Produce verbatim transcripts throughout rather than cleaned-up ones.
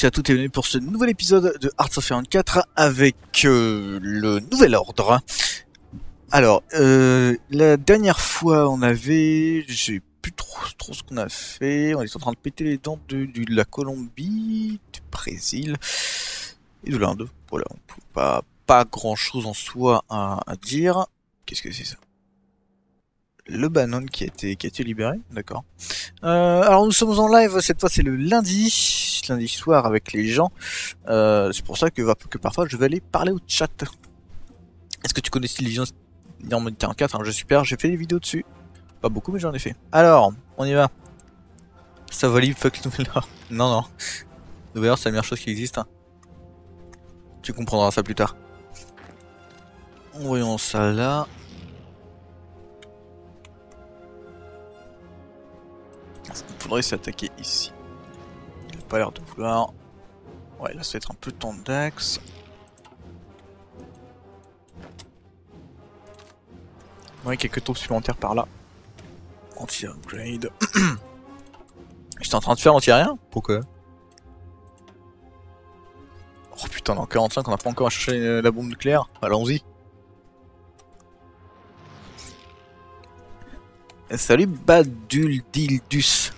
tous et à toutes et bienvenue pour ce nouvel épisode de Hearts of Iron quatre avec euh, le nouvel ordre. Alors, euh, la dernière fois on avait... Je sais plus trop, trop ce qu'on a fait. On est en train de péter les dents de, de, de la Colombie, du Brésil et de l'Inde. Voilà, on peut pas, pas grand chose en soi à, à dire. Qu'est-ce que c'est ça? Le Bannon qui a été, qui a été libéré, d'accord. Euh, alors nous sommes en live, cette fois c'est le lundi, lundi soir avec les gens. Euh, c'est pour ça que, que parfois je vais aller parler au chat. Est-ce que tu connais les gens en mode quarante-quatre, un jeu super, j'ai fait des vidéos dessus. Pas beaucoup mais j'en ai fait. Alors, on y va. Ça va libre, fuck le nouvel ordre. Non, non. Nouvel ordre c'est la meilleure chose qui existe. Hein. Tu comprendras ça plus tard. Voyons ça là. Il faudrait s'attaquer ici. Il n'a pas l'air de vouloir. Ouais, là ça va être un peu temps d'axe. Ouais, quelques troupes supplémentaires par là. Anti-upgrade. J'étais en train de faire anti-rien. Pourquoi? Oh putain, dans quarante-cinq on n'a pas encore à chercher la bombe nucléaire. Allons-y. Salut Baduldildus.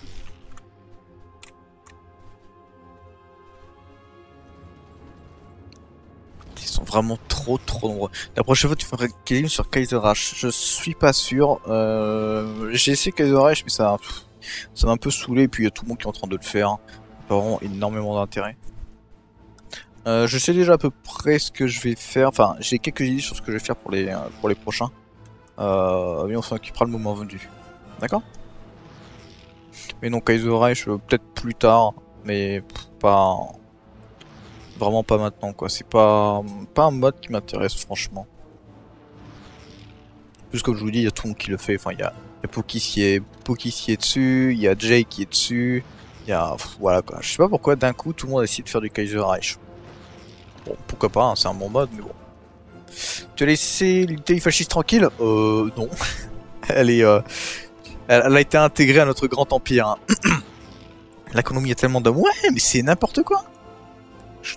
Ils sont vraiment trop trop nombreux. La prochaine fois tu feras game sur Kaiserreich. Je suis pas sûr. Euh, J'ai essayé Kaiserreich mais ça ça m'a un peu saoulé. Et puis il y a tout le monde qui est en train de le faire. Pas vraiment énormément d'intérêt. Euh, je sais déjà à peu près ce que je vais faire. Enfin, j'ai quelques idées sur ce que je vais faire pour les, pour les prochains. Euh, mais on s'en occupera le moment venu. D'accord. Mais non, Kaiserreich peut-être plus tard, mais pas vraiment pas maintenant quoi. C'est pas pas un mode qui m'intéresse franchement. Plus comme je vous dis, il y a tout le monde qui le fait. Enfin, il y a, y a Poki qui est Poki qui est dessus, il y a Jay qui est dessus, il y a voilà quoi. Je sais pas pourquoi d'un coup tout le monde a décidé de faire du Kaiserreich. Bon, pourquoi pas, hein, c'est un bon mode, mais bon. Tu as laissé l'Italie fasciste tranquille? Euh, non. Elle est, euh, elle a été intégrée à notre grand empire. Hein. L'économie a tellement d'hommes. Ouais, mais c'est n'importe quoi. Je...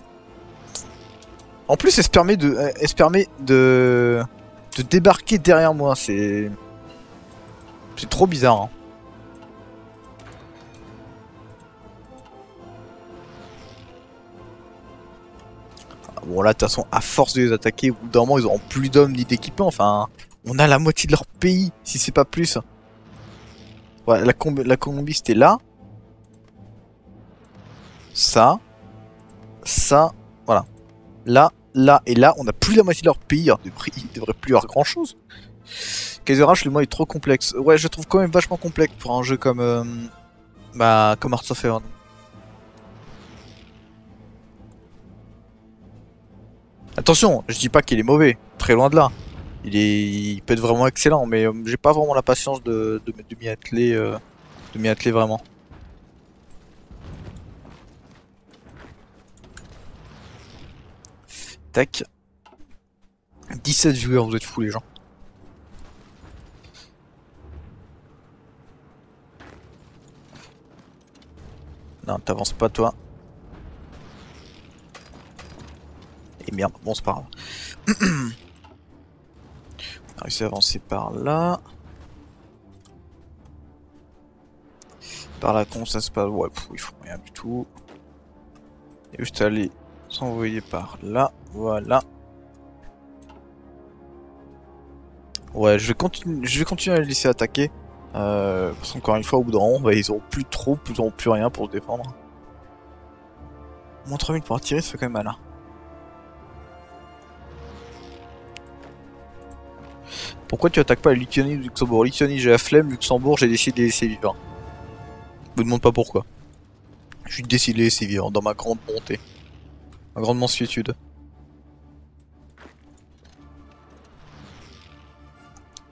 En plus, elle se permet de, elle se permet de, de débarquer derrière moi. C'est, c'est trop bizarre. Hein. Bon là de toute façon à force de les attaquer au bout d'un moment ils auront plus d'hommes ni d'équipements, enfin on a la moitié de leur pays si c'est pas plus. Ouais, la, la Colombie c'était là. Ça. Ça. Voilà. Là, là et là on a plus de la moitié de leur pays, alors ils devraient plus avoir grand chose. Kaiserreich le mot est trop complexe. Ouais je le trouve quand même vachement complexe pour un jeu comme euh, bah comme Hearts of Iron. Attention, je dis pas qu'il est mauvais, très loin de là. Il est, il peut être vraiment excellent, mais euh, j'ai pas vraiment la patience de, de, de m'y atteler, euh, de m'y atteler vraiment. Tac. dix-sept viewers, vous êtes fous les gens. Non, t'avances pas toi. Et merde, bon c'est pas grave. On a réussi à avancer par là. Par là con ça se passe. Ouais, pff, ils font rien du tout. Et juste aller s'envoyer par là. Voilà. Ouais, je vais continuer. Je vais continuer à les laisser attaquer. Euh, parce qu'encore une fois, au bout d'un moment, bah, ils auront plus trop, ils auront plus rien pour se défendre. Mon trois mille pour attirer, ça fait quand même malin. Pourquoi tu attaques pas la Lituanie ou Luxembourg? Lituanie j'ai la flemme, Luxembourg j'ai décidé de les laisser vivre. Je vous demande pas pourquoi. Je suis décidé de les laisser vivre dans ma grande bonté. Ma grande mansuétude.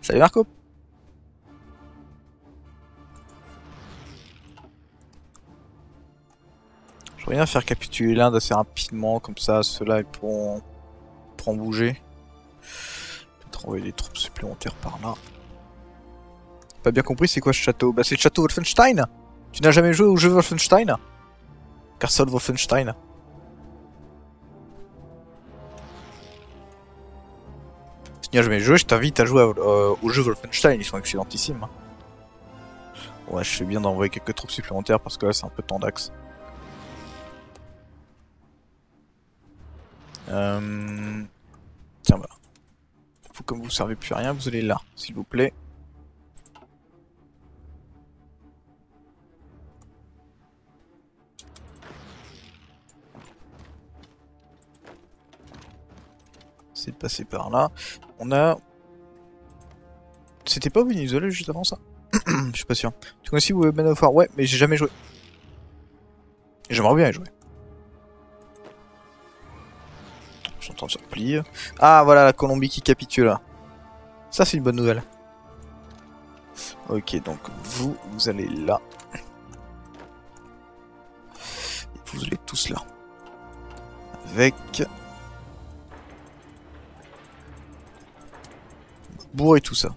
Salut Marco. Je reviens faire capituler l'Inde assez rapidement, comme ça ceux-là ils pourront, ils pourront bouger. Envoyer des troupes supplémentaires par là. Pas bien compris c'est quoi ce château? Bah c'est le château Wolfenstein. Tu n'as jamais joué au jeu Wolfenstein? car seul Wolfenstein. Si tu n'as jamais joué, je t'invite à jouer à, euh, aux jeux Wolfenstein, ils sont excellentissimes. Ouais, je fais bien d'envoyer quelques troupes supplémentaires parce que là c'est un peu tendax. Euh... Tiens, voilà. Faut comme vous ne servez plus à rien, vous allez là, s'il vous plaît. C'est de passer par là. On a... C'était pas au Venezuela juste avant ça? Je suis pas sûr. Tu connais aussi Ben Afford? Ouais, mais j'ai jamais joué. J'aimerais bien y jouer. J'entends se replier. Ah voilà la Colombie qui capitule là. Ça c'est une bonne nouvelle. Ok, donc vous, vous allez là. Et vous allez tous là. Avec... bourré et tout ça.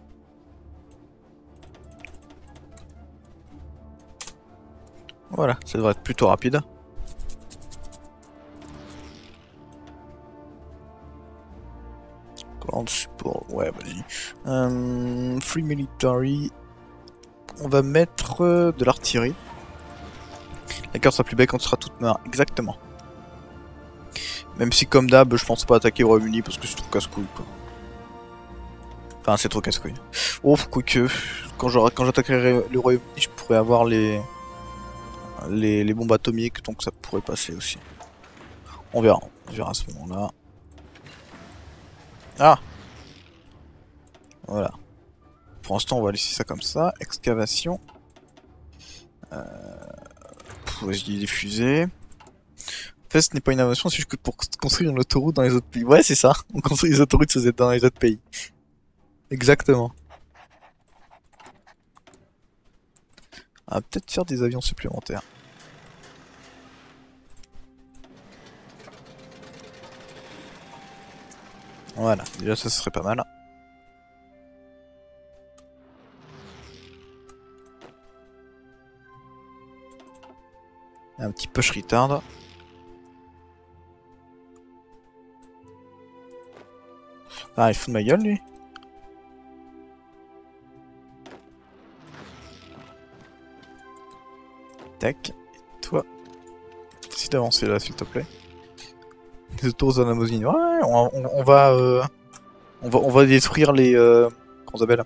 Voilà, ça devrait être plutôt rapide. Grand support, ouais, vas-y. Euh, free military. On va mettre euh, de l'artillerie. La carte sera plus belle quand sera toute noire, exactement. Même si, comme d'hab, je pense pas attaquer au Royaume-Uni parce que c'est trop casse-couille, quoi. Enfin, c'est trop casse-couille. Oh, quoique, quand j'attaquerai le Royaume-Uni, je pourrais avoir les... Les, les bombes atomiques, donc ça pourrait passer aussi. On verra, on verra à ce moment-là. Ah! Voilà. Pour l'instant, on va laisser ça comme ça. Excavation. Euh... Pour essayer des fusées. En fait, ce n'est pas une invention, c'est juste que pour construire une autoroute dans les autres pays. Ouais, c'est ça. On construit des autoroutes dans les autres pays. Exactement. On va peut-être faire des avions supplémentaires. Voilà, déjà ça serait pas mal. Un petit push retard. Ah, il fout de ma gueule lui. Tac, et toi, si d'avancer là s'il te plaît. Les autos dans la Mosine. Ouais, on, on, on, va, euh, on va on va détruire les euh, comment ça s'appelle?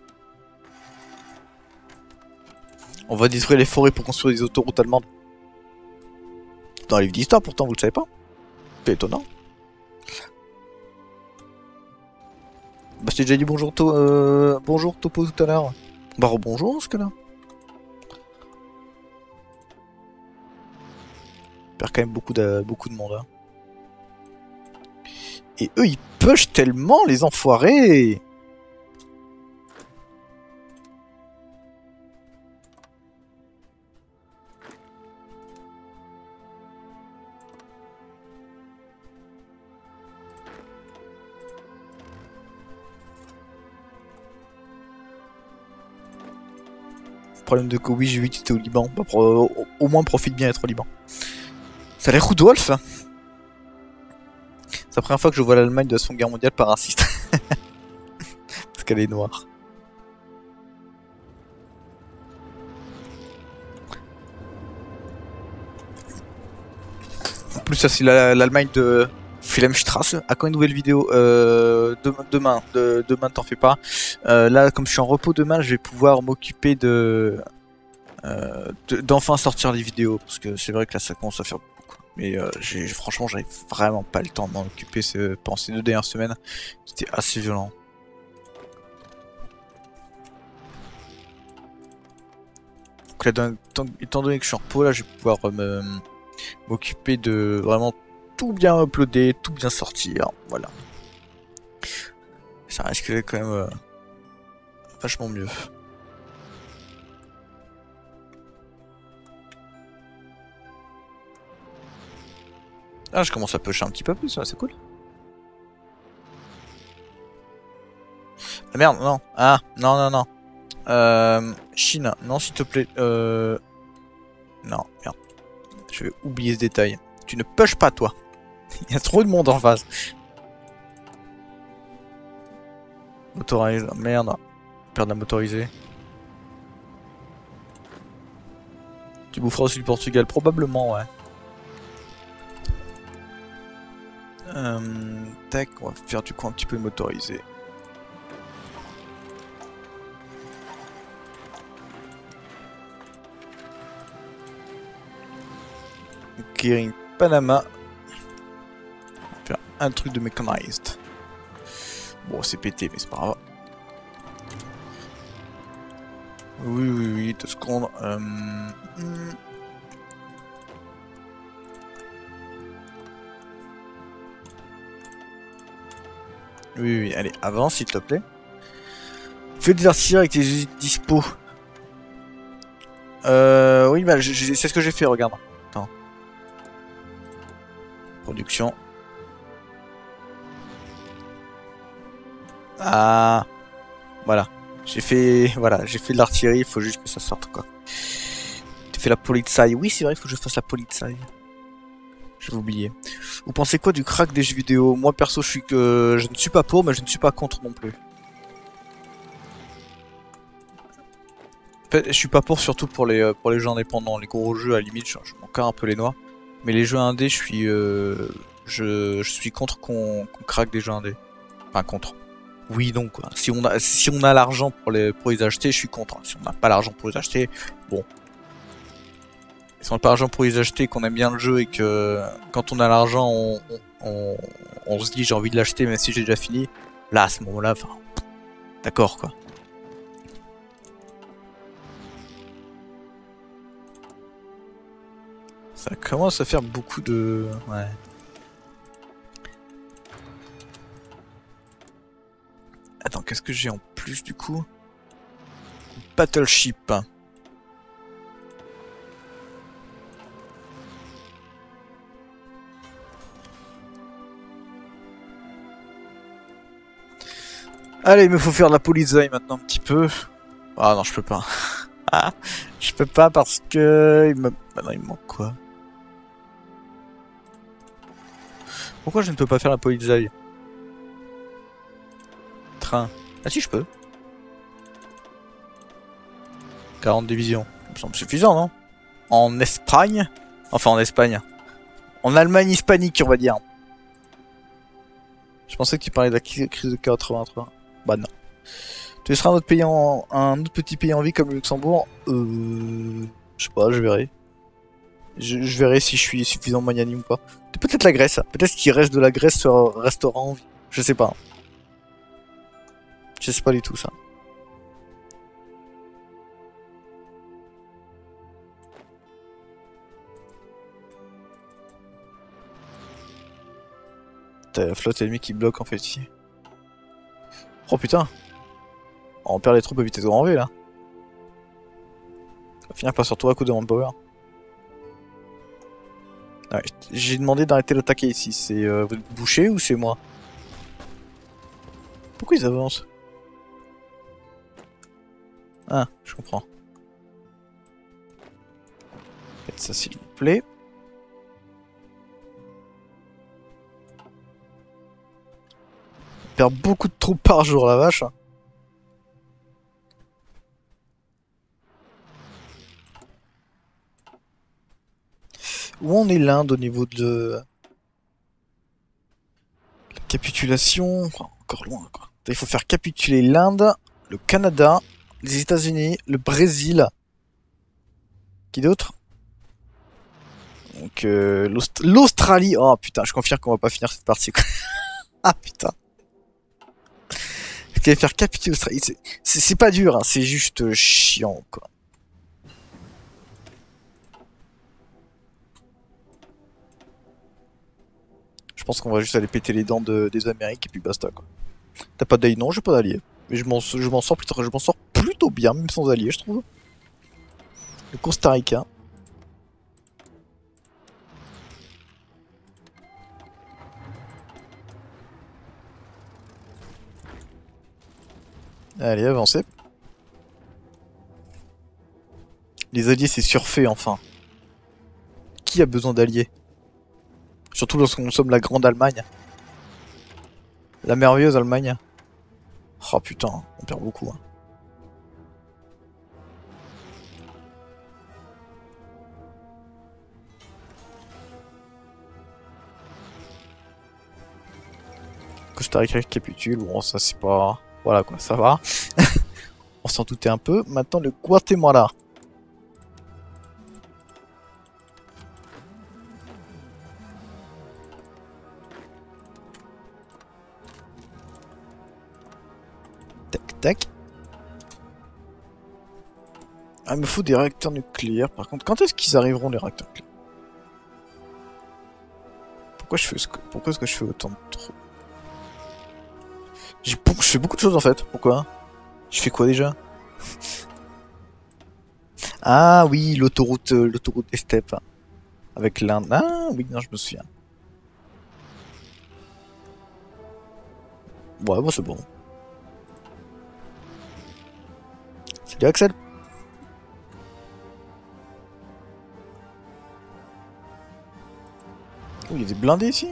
On va détruire les forêts pour construire des autoroutes allemandes. Dans les livres d'histoire pourtant, vous le savez pas. C'est étonnant. Bah je t'ai déjà dit bonjour to euh, bonjour Topo tout à l'heure. Bah rebonjour en ce cas-là. Quand même beaucoup de, beaucoup de monde. Hein. Et eux, ils pushent tellement les enfoirés. Problème de Covid, j'ai vu que t'étais au Liban. Bah, pro, au, au moins, profite bien d'être au Liban. Ça a l'air Rudolf. C'est la première fois que je vois l'Allemagne de la Seconde Guerre mondiale pas raciste. Parce qu'elle est noire. En plus, ça c'est l'Allemagne de Filmstrasse. À quand une nouvelle vidéo euh, demain, demain, de, demain t'en fais pas. Euh, là, comme je suis en repos demain, je vais pouvoir m'occuper de euh, d'enfin sortir les vidéos. Parce que c'est vrai que là, ça commence à faire... Mais euh, franchement, j'avais vraiment pas le temps de m'en occuper pendant ces deux dernières semaines. C'était assez violent. Donc là, dans, tant, étant donné que je suis en repos, là, je vais pouvoir euh, m'occuper de vraiment tout bien uploader, tout bien sortir. Voilà. Ça risque d'être quand même euh, vachement mieux. Ah, je commence à pusher un petit peu plus, ouais, c'est cool. Ah merde, non. Ah, non, non, non. Euh, Chine, non, s'il te plaît. Euh... Non, merde. Je vais oublier ce détail. Tu ne pushes pas, toi. Il y a trop de monde en face. Motorisé, merde. Perdre la motorisée. Tu boufferas aussi du Portugal, probablement, ouais. Euh, tac, on va faire du coup un petit peu motorisé. Kering Panama. On va faire un truc de mechanized. Bon, c'est pété, mais c'est pas grave. Oui, oui, oui, deux secondes. Euh... Mmh. Oui, oui, allez, avance, s'il te plaît. Fais divertir avec tes dispo. Euh, oui, bah, c'est ce que j'ai fait, regarde. Attends. Production. Ah, voilà. J'ai fait, voilà, j'ai fait de l'artillerie, il faut juste que ça sorte, quoi. Tu fais la polizei. Oui, c'est vrai, il faut que je fasse la polizei. Je vais oublier. Vous pensez quoi du crack des jeux vidéo? Moi, perso, je suis que, je ne suis pas pour, mais je ne suis pas contre non plus. Je suis pas pour, surtout pour les, pour les jeux indépendants, les gros jeux, à la limite, je, je m'en carre un peu les noix. Mais les jeux indés, je suis, euh, je, je suis contre qu'on qu'on craque des jeux indés. Enfin, contre. Oui, donc, quoi. Si on a, si on a l'argent pour les, pour les acheter, je suis contre. Si on n'a pas l'argent pour les acheter, bon. Si on n'a pas l'argent pour les acheter, qu'on aime bien le jeu et que quand on a l'argent, on, on, on se dit j'ai envie de l'acheter même si j'ai déjà fini. Là, à ce moment-là, enfin, d'accord, quoi. Ça commence à faire beaucoup de... Ouais. Attends, qu'est-ce que j'ai en plus du coup? Battleship. Allez, il me faut faire de la polizei maintenant un petit peu. Ah non, je peux pas. Ah, je peux pas parce que... Il me... Bah non, il me manque quoi? Pourquoi je ne peux pas faire la polizei? Ah si, je peux. quarante divisions. Ça me semble suffisant, non? En Espagne? Enfin, en Espagne. En Allemagne hispanique, on va dire. Je pensais que tu parlais de la crise de quatre-vingt-trois. Bah non. Tu laisseras un autre pays en... un autre petit pays en vie comme le Luxembourg? Euh... Je sais pas, je verrai. Je, je verrai si je suis suffisamment magnanime ou pas. Peut-être la Grèce. Peut-être qu'il reste de la Grèce restera en vie. Je sais pas. Je sais pas du tout ça. T'as la flotte ennemie qui bloque en fait ici. Oh putain! On perd les troupes à vitesse grand V là. On va finir par se retrouver à coup de manpower. Ah ouais, j'ai demandé d'arrêter d'attaquer ici. C'est euh, vous êtes bouché ou c'est moi? Pourquoi ils avancent? Ah, je comprends. Faites ça s'il vous plaît. On perd beaucoup de troupes par jour, la vache. Où en est l'Inde au niveau de... La capitulation... Enfin, encore loin, quoi. Il faut faire capituler l'Inde, le Canada... Les États-Unis, le Brésil. Qui d'autre? Donc euh, l'Australie. Oh putain, je confirme qu'on va pas finir cette partie. Ah putain. Parce qu'il va faire capituler l'Australie. C'est pas dur, hein, c'est juste chiant quoi. Je pense qu'on va juste aller péter les dents de, des Amériques et puis basta quoi. T'as pas d'alliés? Non, j'ai pas d'alliés. Mais je m'en sors plutôt, je m'en sors plutôt bien, même sans alliés, je trouve. Le Costa Rica. Allez, avancez. Les alliés, c'est surfait, enfin. qui a besoin d'alliés? Surtout lorsqu'on consomme la grande Allemagne. La merveilleuse Allemagne. Oh putain, on perd beaucoup. Hein. Costa Rica capitule, bon ça c'est pas... Voilà quoi, ça va. On s'en doutait un peu. Maintenant le Guatemala. Tac. Ah, il me faut des réacteurs nucléaires. Par contre, quand est-ce qu'ils arriveront les réacteurs nucléaires? Pourquoi je fais ce que... Pourquoi est-ce que je fais autant de trop? J'ai beaucoup... Je fais beaucoup de choses en fait. Pourquoi? Je fais quoi déjà? Ah oui, l'autoroute, euh, l'autoroute Estep avec l'Inde. Ah oui, non, je me souviens. Ouais, bon, c'est bon. Salut Axel. Oh, il y a des blindés ici.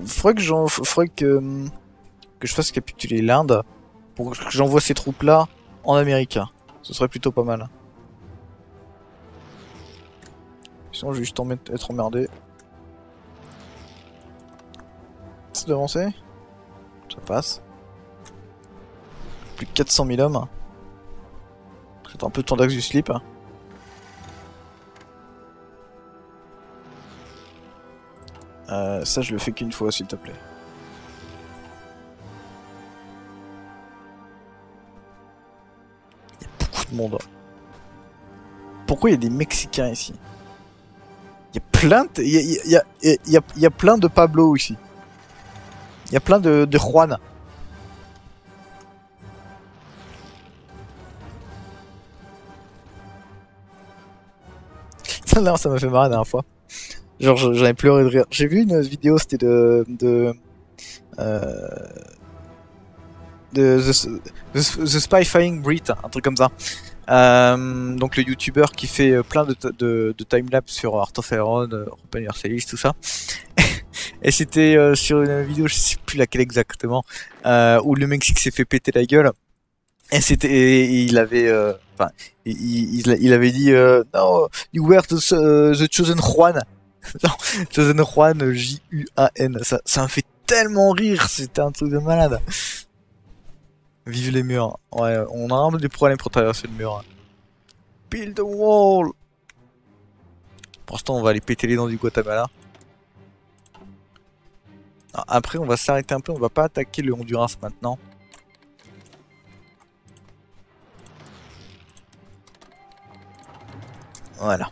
Il faudrait que j'en... faudrait que... que je fasse capituler l'Inde pour que j'envoie ces troupes-là en Amérique. Ce serait plutôt pas mal. Sinon, je vais juste en mettre... être emmerdé. C'est d'avancer. Ça passe. Plus de quatre cent mille hommes. C'est un peu le temps d'axe du slip. Euh, ça, je le fais qu'une fois, s'il te plaît. Il y a beaucoup de monde. Pourquoi il y a des Mexicains ici? Il y a plein de... Il y a, il y a, il y a, il y a plein de Pablo ici. Il y a plein de, de Juan. Non, ça m'a fait marrer la dernière fois. Genre, j'en ai pleuré de rire. J'ai vu une vidéo, c'était de... de... Euh, de The, The, The Spy-Fying Brit, un truc comme ça. Euh, donc le youtubeur qui fait plein de, de, de timelapse sur Art of Iron, Open Universalis, tout ça. Et c'était euh, sur une vidéo, je sais plus laquelle exactement, euh, où le Mexique s'est fait péter la gueule. Et c'était... il avait... Euh, Enfin, il, il, il avait dit euh, non, you were the, uh, the chosen Juan. Non, chosen Juan, J U A N. Ça, ça me fait tellement rire, c'était un truc de malade. Vive les murs. Ouais, on a un peu des problèmes pour traverser le mur. Build the wall. Pour l'instant, on va aller péter les dents du Guatemala. Non, après, on va s'arrêter un peu. On va pas attaquer le Honduras maintenant. Voilà.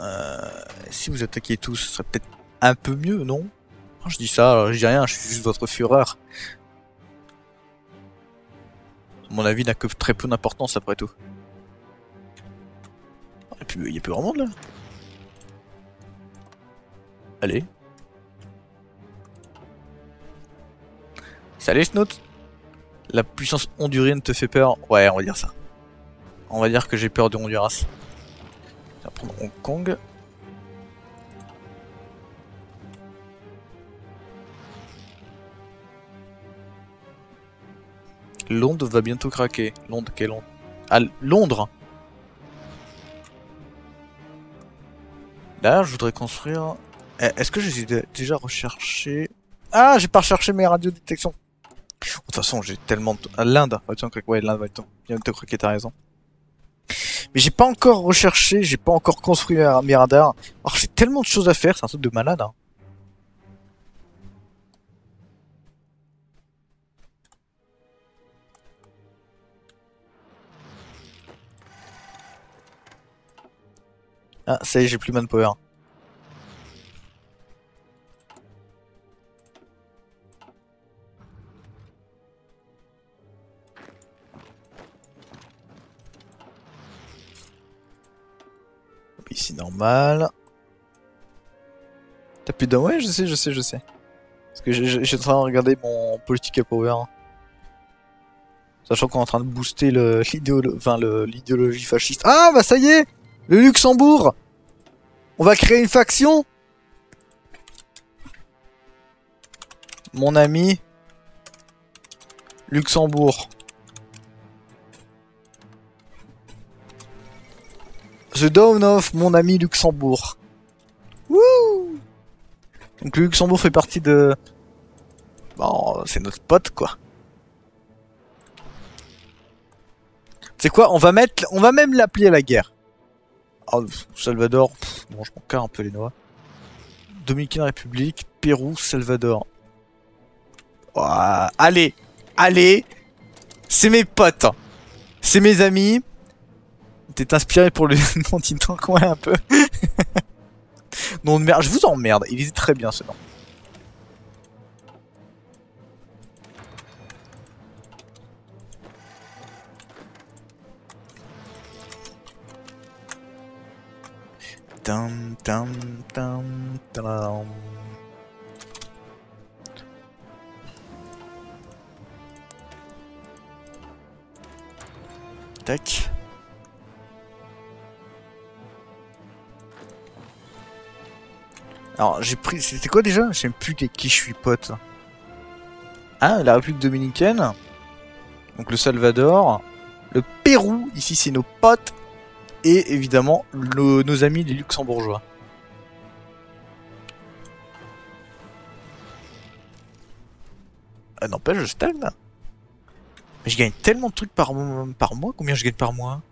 Euh, si vous attaquiez tous, ce serait peut-être un peu mieux, non? Quand je dis ça, je dis rien, je suis juste votre fureur. Mon avis n'a que très peu d'importance après tout. Et puis, il y a plus grand monde là. Allez. Salut Snout! La puissance hondurienne te fait peur? Ouais, on va dire ça. On va dire que j'ai peur de Honduras. On va prendre Hong Kong. Londres va bientôt craquer. Londres, quelle Londres? Ah, Londres! Là, je voudrais construire... Est-ce que j'ai déjà recherché... Ah, j'ai pas recherché mes radiodétections. De toute façon, j'ai tellement de... Ah, l'Inde, ouais, l'Inde va te croquer, t'as raison. Mais j'ai pas encore recherché, j'ai pas encore construit mes radars. Alors j'ai tellement de choses à faire, c'est un truc de malade. Hein. Ah, ça y est, j'ai plus manpower. Ici normal. T'as plus de... Ouais, je sais, je sais, je sais. Parce que je, je, je suis en train de regarder mon politique à power. Hein. Sachant qu'on est en train de booster l'idéologie enfin, fasciste. Ah bah ça y est, le Luxembourg. On va créer une faction. Mon ami Luxembourg. The Dawn of mon ami Luxembourg. Wouh! Donc le Luxembourg fait partie de... Bon, c'est notre pote quoi. C'est quoi? On va mettre... On va même l'appeler à la guerre. Oh, Salvador. Pff, bon, je m'en casse un peu les noix. Dominicaine République, Pérou, Salvador. Oh, allez, allez, c'est mes potes, c'est mes amis. T'es inspiré pour le nom dit quoi un peu. Non de merde, je vous emmerde. Il hésite très bien ce nom. Tam tam tam tam. Tac. Alors j'ai pris... C'était quoi déjà? Je sais même plus qui je suis pote. Ah, la République Dominicaine. Donc le Salvador. Le Pérou, ici c'est nos potes. Et évidemment le... nos amis les Luxembourgeois. Ah n'empêche, je stagne. Mais je gagne tellement de trucs par mois, par mois. Combien je gagne par mois?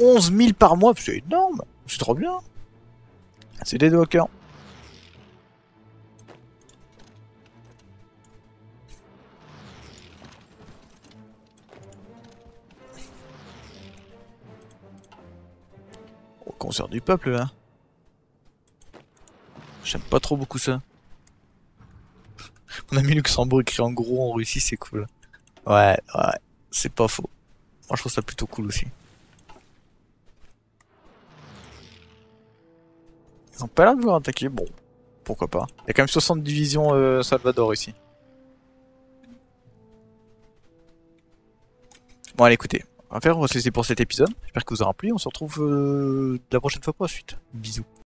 Onze mille par mois, c'est énorme. C'est trop bien. C'est des dockers. Au concert du peuple là. J'aime pas trop beaucoup ça. Mon ami Luxembourg écrit en gros en Russie, c'est cool. Ouais, ouais, c'est pas faux. Moi je trouve ça plutôt cool aussi. Ils ont pas l'air de vouloir attaquer, bon, pourquoi pas. Il y a quand même soixante divisions euh, Salvador ici. Bon allez écoutez, on va faire, on va se laisser pour cet épisode. J'espère que vous aurez plu, on se retrouve euh, la prochaine fois pour la suite. Bisous.